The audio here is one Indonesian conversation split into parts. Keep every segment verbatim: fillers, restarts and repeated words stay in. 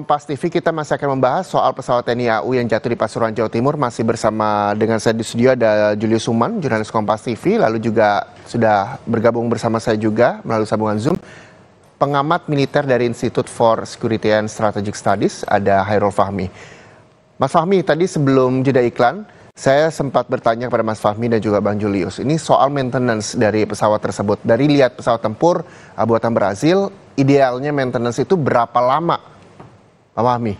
Kompas T V kita masih akan membahas soal pesawat T N I A U yang jatuh di Pasuruan, Jawa Timur. Masih bersama dengan saya di studio ada Julius Suman, jurnalis Kompas T V, lalu juga sudah bergabung bersama saya juga melalui sambungan Zoom, pengamat militer dari Institute for Security and Strategic Studies, ada Hairul Fahmi. Mas Fahmi, tadi sebelum jeda iklan, saya sempat bertanya kepada Mas Fahmi dan juga Bang Julius, ini soal maintenance dari pesawat tersebut. Dari lihat pesawat tempur buatan Brazil, idealnya maintenance itu berapa lama? Pak Fahmi,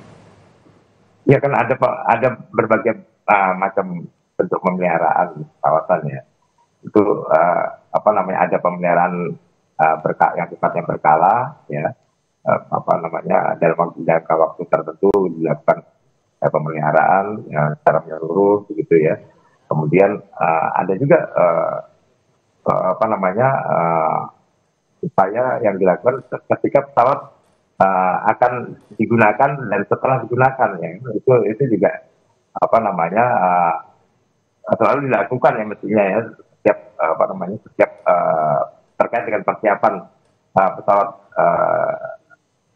ya kan ada ada berbagai uh, macam bentuk pemeliharaan kawasannya. Itu uh, apa namanya ada pemeliharaan uh, berka yang sifatnya berkala, ya uh, apa namanya dalam waktu dalam waktu tertentu dilakukan uh, pemeliharaan ya, secara menyeluruh begitu ya. Kemudian uh, ada juga uh, uh, apa namanya uh, upaya yang dilakukan ketika pesawat Uh, akan digunakan dan setelah digunakan ya itu itu juga apa namanya uh, selalu dilakukan ya mestinya ya setiap uh, apa namanya setiap uh, terkait dengan persiapan uh, pesawat uh,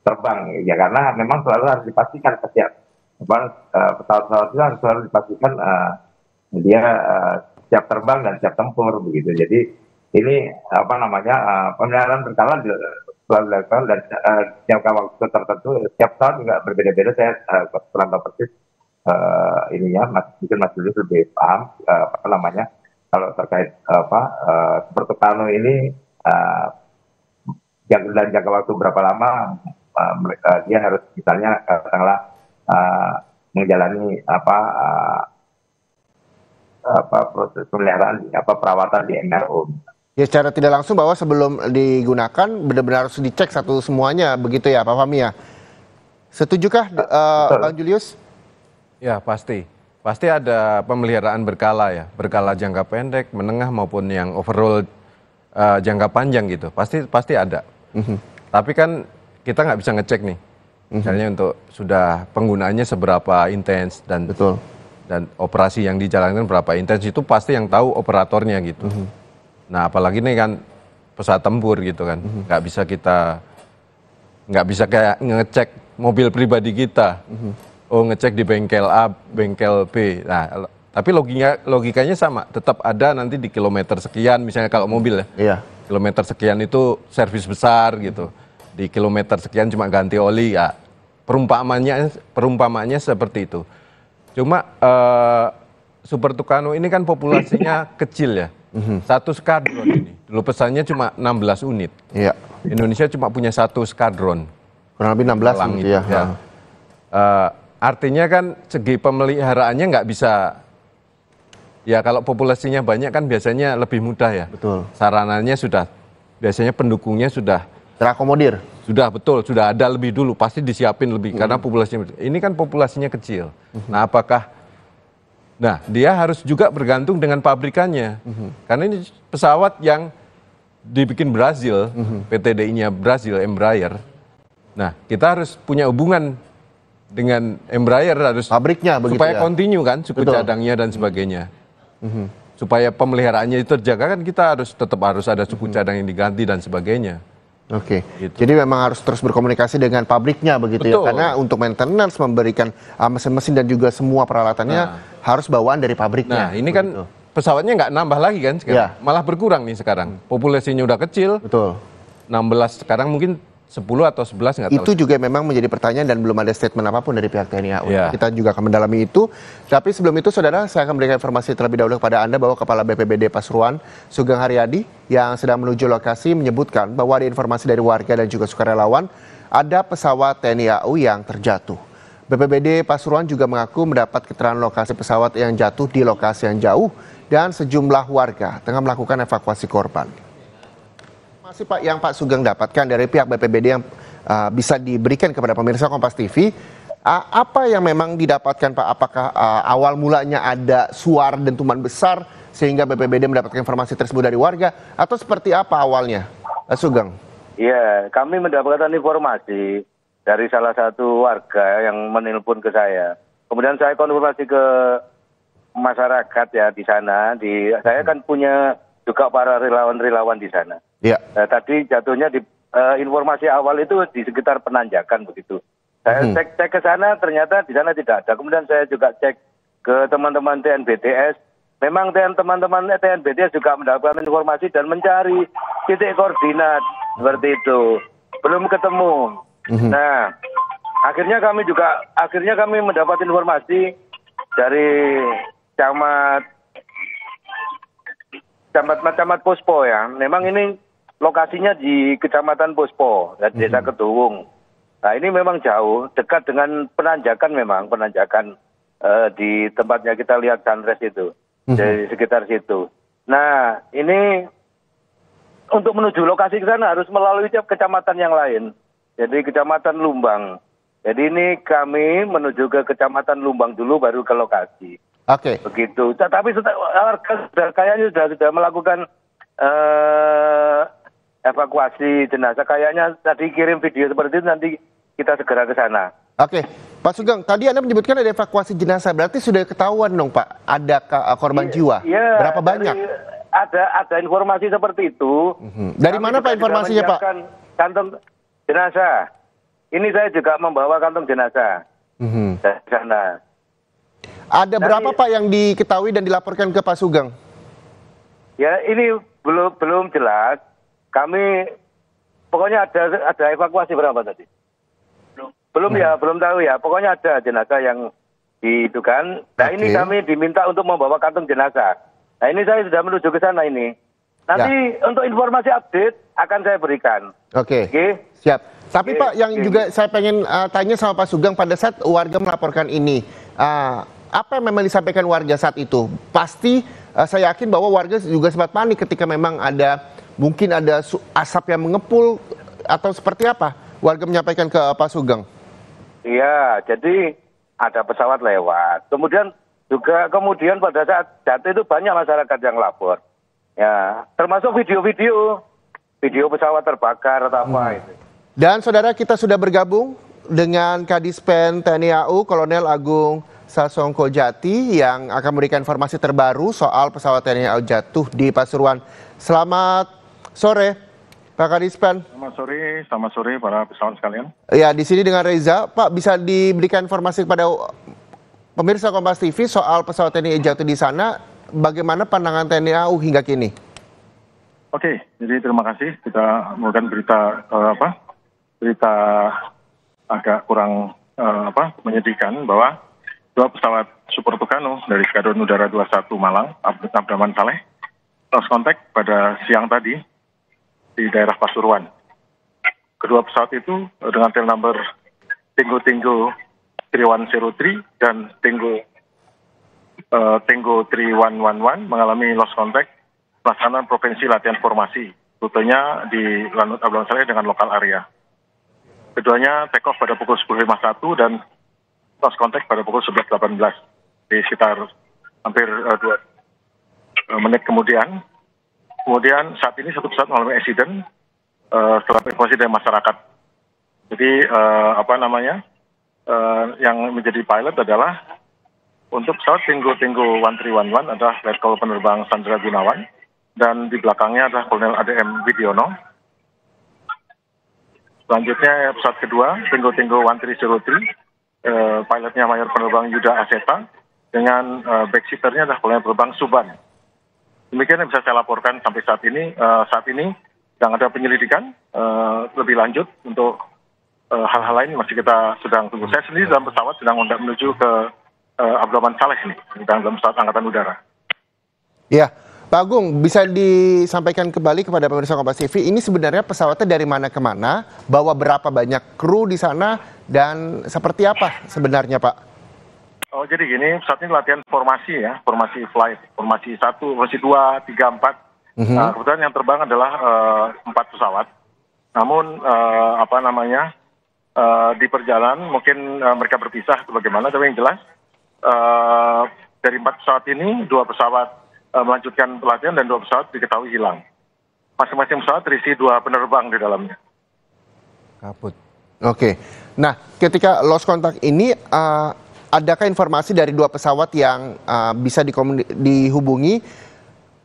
terbang ya karena memang selalu harus dipastikan setiap uh, pesawat-pesawat itu harus selalu dipastikan uh, dia uh, siap terbang dan siap tempur begitu. Jadi ini apa namanya uh, pemeliharaan berkala dilakukan dan uh, jangka waktu tertentu setiap tahun juga berbeda-beda. Saya uh, kurang tahu persis uh, ininya, mas, mungkin Mas Julius lebih paham uh, apa namanya kalau terkait uh, apa uh, Super Tucano ini uh, jangka dan jangka waktu berapa lama uh, uh, dia harus misalnya katakanlah uh, menjalani apa uh, apa proses pemeliharaan apa perawatan di M R O. Ya secara tidak langsung bahwa sebelum digunakan benar-benar harus dicek satu semuanya begitu ya Pak Fahmi ya. Setujukah uh, Bang Julius? Ya pasti. Pasti ada pemeliharaan berkala ya. Berkala jangka pendek, menengah maupun yang overall uh, jangka panjang gitu. Pasti pasti ada. Mm-hmm. Tapi kan kita nggak bisa ngecek nih. Misalnya mm-hmm. untuk sudah penggunaannya seberapa intens dan betul dan operasi yang dijalankan berapa intens itu pasti yang tahu operatornya gitu. Mm-hmm. Nah apalagi ini kan pesawat tempur gitu kan, mm-hmm. nggak bisa kita nggak bisa kayak ngecek mobil pribadi kita, mm-hmm. oh ngecek di bengkel A, bengkel B. Nah tapi logikanya logikanya sama, tetap ada nanti di kilometer sekian misalnya kalau mobil ya, yeah. kilometer sekian itu servis besar gitu, di kilometer sekian cuma ganti oli ya. Perumpamannya perumpamannya seperti itu. Cuma uh, Super Tucano ini kan populasinya kecil ya. Mm-hmm. Satu skadron ini, dulu pesannya cuma enam belas unit. Iya. Indonesia cuma punya satu skadron. Kurang lebih enam belas unit ya. ya. Uh, artinya kan segi pemeliharaannya nggak bisa, ya kalau populasinya banyak kan biasanya lebih mudah ya. Betul. Sarananya sudah, biasanya pendukungnya sudah. Terakomodir. Sudah betul, sudah ada lebih dulu, pasti disiapin lebih. Mm-hmm. Karena populasinya, ini kan populasinya kecil. Mm-hmm. Nah apakah Nah, dia harus juga bergantung dengan pabrikannya. Mm-hmm. Karena ini pesawat yang dibikin Brazil, mm-hmm. P T D I-nya Brazil, Embraer. Nah, kita harus punya hubungan dengan Embraer, harus pabriknya begitu supaya ya. Continue kan, suku betul. Cadangnya dan sebagainya. Mm-hmm. Supaya pemeliharaannya itu terjaga kan kita harus tetap harus ada suku mm-hmm. cadang yang diganti dan sebagainya. Oke, okay. gitu. Jadi memang harus terus berkomunikasi dengan pabriknya begitu betul. Ya, karena untuk maintenance memberikan uh, mesin-mesin dan juga semua peralatannya nah. harus bawaan dari pabriknya. Nah ini begitu. Kan pesawatnya nggak nambah lagi kan sekarang, ya. Malah berkurang nih sekarang. Populasinya udah kecil, betul. enam belas sekarang mungkin sepuluh atau sebelas nggak tahu. Itu juga memang menjadi pertanyaan dan belum ada statement apapun dari pihak T N I A U. Ya. Kita juga akan mendalami itu. Tapi sebelum itu saudara, saya akan berikan informasi terlebih dahulu kepada Anda bahwa Kepala B P B D Pasuruan, Sugeng Haryadi, yang sedang menuju lokasi menyebutkan bahwa ada informasi dari warga dan juga sukarelawan ada pesawat T N I A U yang terjatuh. B P B D Pasuruan juga mengaku mendapat keterangan lokasi pesawat yang jatuh di lokasi yang jauh dan sejumlah warga tengah melakukan evakuasi korban. Masih Pak yang Pak Sugeng dapatkan dari pihak B P B D yang uh, bisa diberikan kepada pemirsa Kompas T V, uh, apa yang memang didapatkan Pak? Apakah uh, awal mulanya ada suara dentuman besar sehingga B P B D mendapatkan informasi tersebut dari warga atau seperti apa awalnya, uh, Sugeng? Iya, kami mendapatkan informasi dari salah satu warga yang menelpon ke saya. Kemudian saya konfirmasi ke masyarakat ya di sana. Di saya kan punya juga para relawan-relawan di sana. Ya. Nah, tadi jatuhnya di uh, informasi awal itu di sekitar penanjakan begitu. Saya hmm. cek, cek ke sana, ternyata di sana tidak ada. Kemudian saya juga cek ke teman-teman T N B T S. Memang teman-teman T N B T S juga mendapatkan informasi dan mencari titik koordinat seperti itu. Belum ketemu. Hmm. Nah, akhirnya kami juga akhirnya kami mendapat informasi dari camat camat camat Puspo ya. Memang ini lokasinya di Kecamatan Puspo, di Desa hmm. Keduwung. Nah ini memang jauh, dekat dengan penanjakan memang, penanjakan uh, di tempatnya kita lihat sunrise itu, mm-hmm. dari sekitar situ. Nah ini untuk menuju lokasi ke sana harus melalui kecamatan yang lain, jadi Kecamatan Lumbang. Jadi ini kami menuju ke Kecamatan Lumbang dulu baru ke lokasi. Oke. Okay. Begitu. Tapi warga kayaknya sudah sudah melakukan uh, evakuasi jenazah. Kayaknya tadi kirim video seperti itu, nanti kita segera ke sana. Oke, Pak Sugeng, tadi Anda menyebutkan ada evakuasi jenazah, berarti sudah ketahuan dong Pak, ada korban jiwa? Ya, berapa banyak? Ada ada informasi seperti itu. Mm-hmm. Dari mana Pak informasinya Pak? Kantong jenazah. Ini saya juga membawa kantong jenazah mm-hmm. dari sana. Ada dari, berapa Pak yang diketahui dan dilaporkan ke Pak Sugeng? Ya ini belum belum jelas. Kami pokoknya ada ada evakuasi berapa tadi? Belum hmm. ya, belum tahu ya. Pokoknya ada jenazah yang didukan. Nah okay. ini kami diminta untuk membawa kantong jenazah. Nah ini saya sudah menuju ke sana ini. Nanti ya. Untuk informasi update akan saya berikan. Oke. Okay. Okay? Siap. Tapi okay. Pak yang okay. juga saya pengen uh, tanya sama Pak Sugeng, pada saat warga melaporkan ini, uh, apa yang memang disampaikan warga saat itu? Pasti uh, saya yakin bahwa warga juga sempat panik ketika memang ada mungkin ada asap yang mengepul atau seperti apa warga menyampaikan ke Pak Sugeng. Iya, jadi ada pesawat lewat. Kemudian juga kemudian pada saat jatuh itu banyak masyarakat yang lapor. Ya, termasuk video-video, video pesawat terbakar atau apa hmm. itu. Dan saudara, kita sudah bergabung dengan Kadispen T N I A U Kolonel Agung Sasongko Jati yang akan memberikan informasi terbaru soal pesawat T N I A U jatuh di Pasuruan. Selamat sore, Pak Kadispen. Selamat sore, selamat sore para pesawan sekalian. Ya, di sini dengan Reza. Pak, bisa diberikan informasi kepada pemirsa Kompas T V soal pesawat T N I jatuh di sana, bagaimana pandangan T N I A U hingga kini? Oke, jadi terima kasih. Kita melakukan berita uh, apa? Berita agak kurang uh, apa? menyedihkan bahwa dua pesawat Super Tucano dari Skadron Udara dua puluh satu Malang, Lanud Abdulrachman Saleh, lost contact pada siang tadi di daerah Pasuruan. Kedua pesawat itu dengan tail number Tango Tango tiga satu nol tiga dan Tango uh, Tango tiga satu satu satu mengalami lost contact pelaksanaan provinsi latihan formasi. Rutenya di Lanud Abdulrachman Saleh dengan lokal area. Keduanya take off pada pukul sepuluh lewat lima puluh satu dan lost contact pada pukul sebelas lewat delapan belas di sekitar hampir uh, dua uh, menit kemudian. Kemudian saat ini satu pesawat mengalami accident uh, setelah informasi dari masyarakat. Jadi uh, apa namanya uh, yang menjadi pilot adalah untuk pesawat Tango Tango satu tiga satu satu adalah Letkol Penerbang Sandra Gunawan dan di belakangnya adalah Kolonel A D M Widiono. Selanjutnya pesawat kedua Tango Tango satu tiga nol tiga uh, pilotnya Mayor Penerbang Yuda Aseta dengan uh, backsitternya adalah Kolonel Penerbang Suban. Demikian yang bisa saya laporkan sampai saat ini. Uh, saat ini sedang ada penyelidikan uh, lebih lanjut untuk uh, hal-hal lain masih kita sedang tunggu. Saya sendiri dalam pesawat sedang menuju ke uh, Abdulrachman Saleh ini, sedang dalam pesawat Angkatan Udara. Ya, Pak Agung, bisa disampaikan kembali kepada pemirsa Kompas T V, ini sebenarnya pesawatnya dari mana ke mana, bawa berapa banyak kru di sana, dan seperti apa sebenarnya Pak? Oh jadi gini, saat ini latihan formasi ya, formasi flight, formasi satu, formasi dua, tiga, empat. Mm-hmm. Nah, kebetulan yang terbang adalah uh, empat pesawat. Namun uh, apa namanya uh, di perjalanan mungkin uh, mereka berpisah atau bagaimana. Tapi yang jelas uh, dari empat pesawat ini dua pesawat uh, melanjutkan pelatihan dan dua pesawat diketahui hilang. Masing-masing pesawat terisi dua penerbang di dalamnya. Kaput. Oke. Nah ketika lost contact ini. Uh... Adakah informasi dari dua pesawat yang uh, bisa dikomun- dihubungi?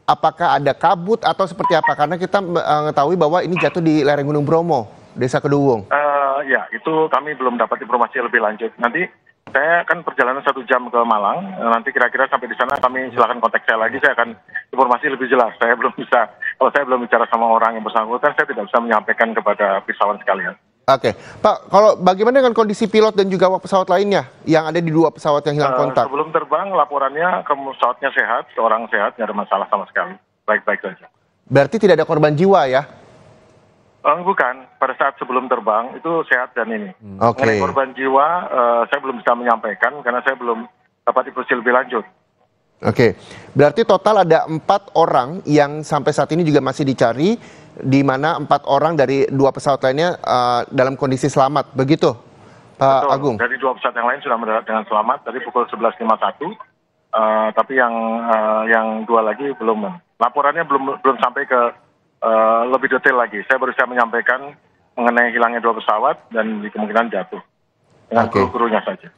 Apakah ada kabut atau seperti apa? Karena kita mengetahui bahwa ini jatuh di lereng Gunung Bromo, Desa Keduwung. Uh, ya itu kami belum dapat informasi lebih lanjut. Nanti saya kan perjalanan satu jam ke Malang, nanti kira-kira sampai di sana kami silakan kontak saya lagi, saya akan informasi lebih jelas. Saya belum bisa, kalau saya belum bicara sama orang yang bersangkutan, saya tidak bisa menyampaikan kepada pesawat sekalian. Oke, Pak, kalau bagaimana dengan kondisi pilot dan juga awak pesawat lainnya yang ada di dua pesawat yang hilang kontak? Uh, sebelum terbang, laporannya ke pesawatnya sehat, seorang sehat, nggak ada masalah sama sekali, baik-baik saja. Berarti tidak ada korban jiwa ya? Uh, bukan, pada saat sebelum terbang itu sehat dan ini. Oke. Okay. Korban jiwa, uh, saya belum bisa menyampaikan karena saya belum dapat informasi lebih lanjut. Oke, okay. Berarti total ada empat orang yang sampai saat ini juga masih dicari, di mana empat orang dari dua pesawat lainnya uh, dalam kondisi selamat, begitu, Pak Betul. Agung? Dari dua pesawat yang lain sudah mendarat dengan selamat tadi pukul sebelas lewat lima puluh satu, uh, tapi yang uh, yang dua lagi belum, laporannya belum belum sampai ke uh, lebih detail lagi. Saya baru saya menyampaikan mengenai hilangnya dua pesawat dan kemungkinan jatuh dengan okay. kru-krunya saja.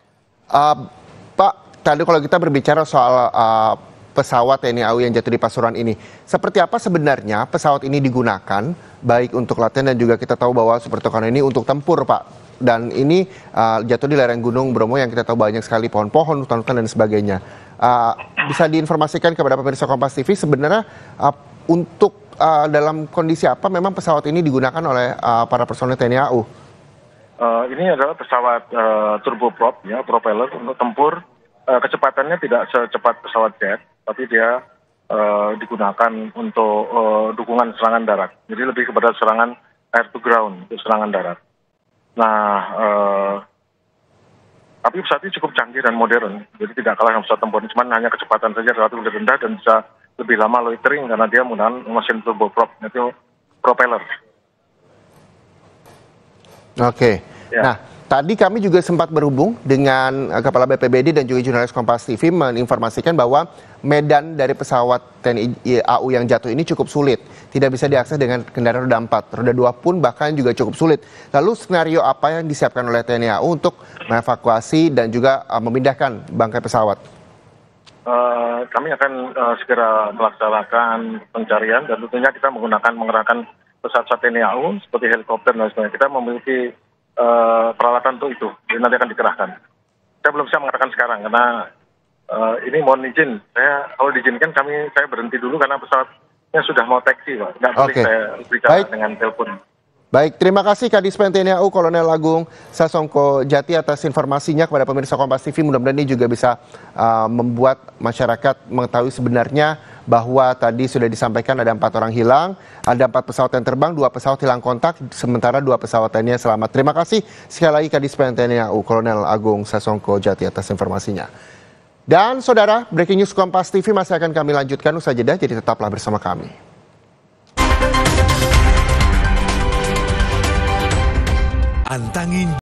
Uh, Pak. Tadi kalau kita berbicara soal uh, pesawat T N I A U yang jatuh di Pasuruan ini, seperti apa sebenarnya pesawat ini digunakan, baik untuk latihan dan juga kita tahu bahwa Super Tucano ini untuk tempur, Pak. Dan ini uh, jatuh di lereng Gunung Bromo yang kita tahu banyak sekali pohon-pohon, hutan-hutan dan sebagainya. Uh, bisa diinformasikan kepada pemirsa Kompas T V sebenarnya uh, untuk uh, dalam kondisi apa memang pesawat ini digunakan oleh uh, para personel T N I A U? Uh, ini adalah pesawat uh, turboprop, ya, propeller untuk tempur. Kecepatannya tidak secepat pesawat jet, tapi dia uh, digunakan untuk uh, dukungan serangan darat. Jadi lebih kepada serangan air to ground, itu serangan darat. Nah, uh, tapi pesawatnya cukup canggih dan modern, jadi tidak kalah dengan pesawat tempur. Cuman hanya kecepatan saja relatif lebih rendah dan bisa lebih lama loitering karena dia menggunakan mesin turboprop, yaitu propeller. Oke. Okay. Ya. Nah. Tadi kami juga sempat berhubung dengan Kepala B P B D dan juga jurnalis Kompas T V menginformasikan bahwa medan dari pesawat T N I A U yang jatuh ini cukup sulit. Tidak bisa diakses dengan kendaraan roda empat. Roda dua pun bahkan juga cukup sulit. Lalu skenario apa yang disiapkan oleh T N I A U untuk mengevakuasi dan juga memindahkan bangkai pesawat? Uh, kami akan uh, segera melaksanakan pencarian dan tentunya kita menggunakan mengerahkan pesawat T N I A U seperti helikopter dan sebagainya. Kita memiliki Uh, peralatan untuk itu, jadi nanti akan dikerahkan. Saya belum bisa mengatakan sekarang karena uh, ini mohon izin. Saya kalau diizinkan kami saya berhenti dulu karena pesawatnya sudah mau taksi, Pak. Nggak boleh okay. saya bicara Baik. dengan telepon. Baik, terima kasih Kadispen T N I A U Kolonel Agung Sasongko Jati atas informasinya kepada pemirsa Kompas T V. Mudah-mudahan ini juga bisa uh, membuat masyarakat mengetahui sebenarnya bahwa tadi sudah disampaikan ada empat orang hilang, ada empat pesawat yang terbang, dua pesawat hilang kontak, sementara dua pesawat lainnya selamat. Terima kasih sekali lagi Kadispen T N I A U Kolonel Agung Sasongko Jati atas informasinya. Dan saudara, breaking news Kompas T V masih akan kami lanjutkan usai jeda, jadi tetaplah bersama kami. Antangin